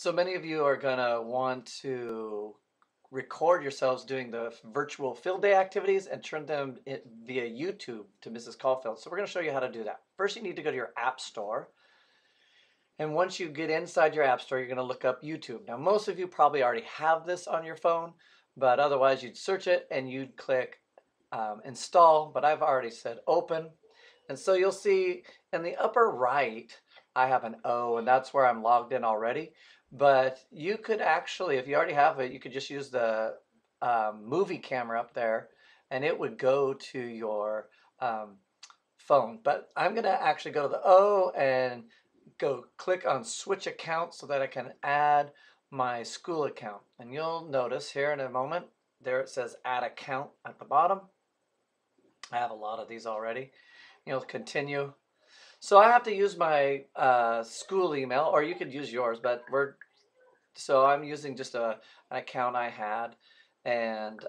So many of you are going to want to record yourselves doing the virtual field day activities and turn them via YouTube to Mrs. Caulfield. So we're going to show you how to do that. First, you need to go to your app store. And once you get inside your app store, you're going to look up YouTube. Now, most of you probably already have this on your phone, but otherwise you'd search it and you'd click install, but I've already said open. And so you'll see in the upper right, I have an O, and that's where I'm logged in already. But you could actually, if you already have it, you could just use the movie camera up there, and it would go to your phone. But I'm going to actually go to the O and go click on switch account so that I can add my school account. And you'll notice here in a moment, there it says add account at the bottom. I have a lot of these already. You'll continue. So I have to use my school email, or you could use yours, but I'm using just an account I had, and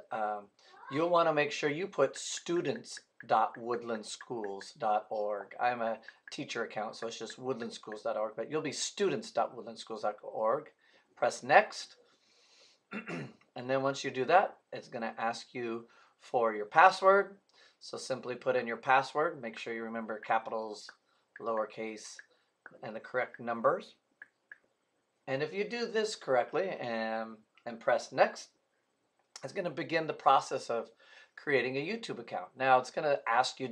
you'll want to make sure you put students.woodlandschools.org. I'm a teacher account, so it's just woodlandschools.org, but you'll be students.woodlandschools.org. Press next, and then once you do that, it's going to ask you for your password. So simply put in your password. Make sure you remember capitals, lowercase, and the correct numbers. And if you do this correctly and press next, it's going to begin the process of creating a YouTube account. Now it's going to ask you,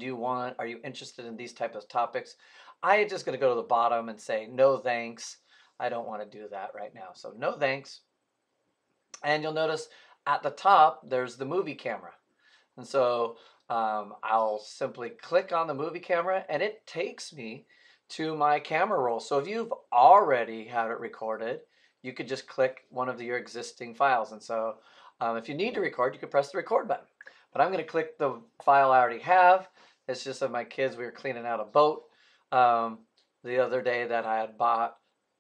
are you interested in these type of topics? I am just going to go to the bottom and say no thanks. I don't want to do that right now. So no thanks. And you'll notice at the top there's the movie camera. And so I'll simply click on the movie camera and it takes me to my camera roll. So if you've already had it recorded, you could just click one of your existing files. And so if you need to record, you could press the record button. But I'm going to click the file I already have. It's just of my kids. We were cleaning out a boat the other day that I had bought,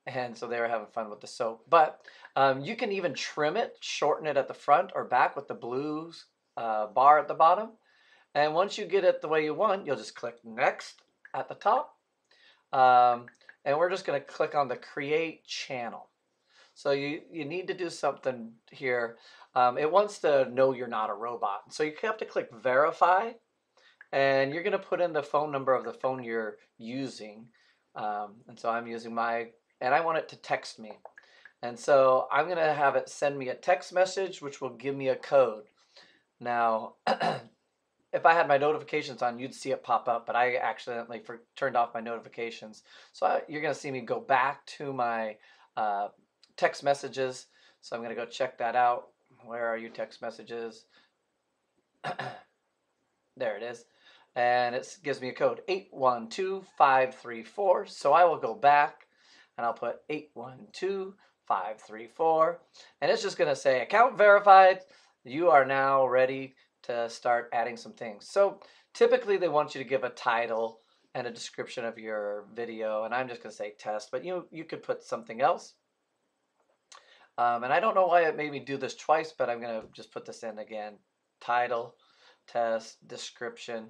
and so they were having fun with the soap. But you can even trim it, shorten it at the front or back with the blue bar at the bottom. And once you get it the way you want, you'll just click next at the top. And we're just going to click on the create channel. So you need to do something here. It wants to know you're not a robot. So you have to click verify, and you're going to put in the phone number of the phone you're using. And so I'm using my, and I want it to text me. And so I'm going to have it send me a text message, which will give me a code. Now, if I had my notifications on, you'd see it pop up, but I accidentally turned off my notifications. So you're going to see me go back to my text messages. So I'm going to go check that out. Where are you, text messages? There it is. And it gives me a code, 812534. So I will go back and I'll put 812534. And it's just going to say account verified. You are now ready to start adding some things. So typically they want you to give a title and a description of your video, and I'm just going to say test, but you could put something else. And I don't know why it made me do this twice, but I'm going to just put this in again. Title, test, description.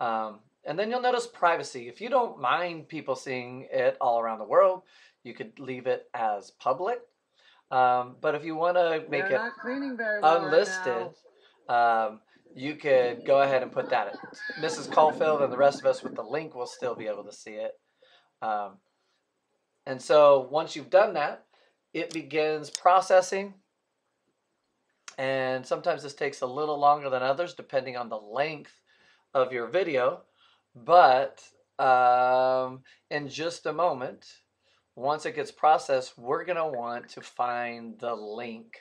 And then you'll notice privacy. If you don't mind people seeing it all around the world, you could leave it as public. But if you want to make it unlisted, you could go ahead and put that in. Mrs. Caulfield and the rest of us with the link will still be able to see it. And so once you've done that, it begins processing. And sometimes this takes a little longer than others, depending on the length of your video. But in just a moment, once it gets processed, we're going to want to find the link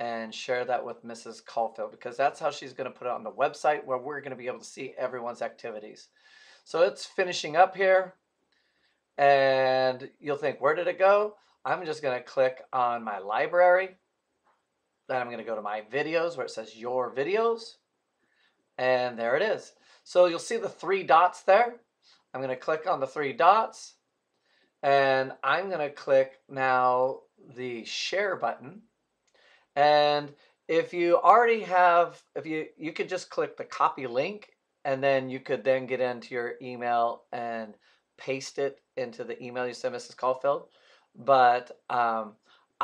and share that with Mrs. Caulfield, because that's how she's going to put it on the website where we're going to be able to see everyone's activities. So it's finishing up here, and you'll think, where did it go? I'm just going to click on my library. Then I'm going to go to my videos where it says your videos, and there it is. So you'll see the three dots there. I'm going to click on the three dots, and I'm going to click now the share button. And if you already have, you could just click the copy link, and then you could then get into your email and paste it into the email you sent Mrs. Caulfield. But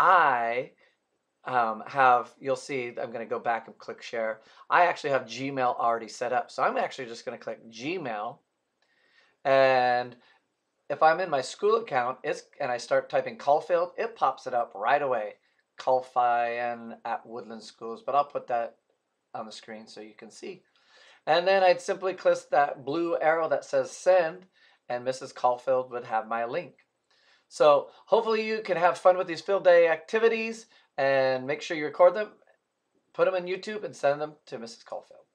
I have, you'll see, I'm going to go back and click share. I actually have Gmail already set up. So I'm actually just going to click Gmail. And if I'm in my school account and I start typing Caulfield, it pops it up right away. Caulfield at Woodland Schools. But I'll put that on the screen so you can see. And then I'd simply click that blue arrow that says send, and Mrs. Caulfield would have my link. So hopefully you can have fun with these field day activities, and make sure you record them, put them in YouTube, and send them to Mrs. Caulfield.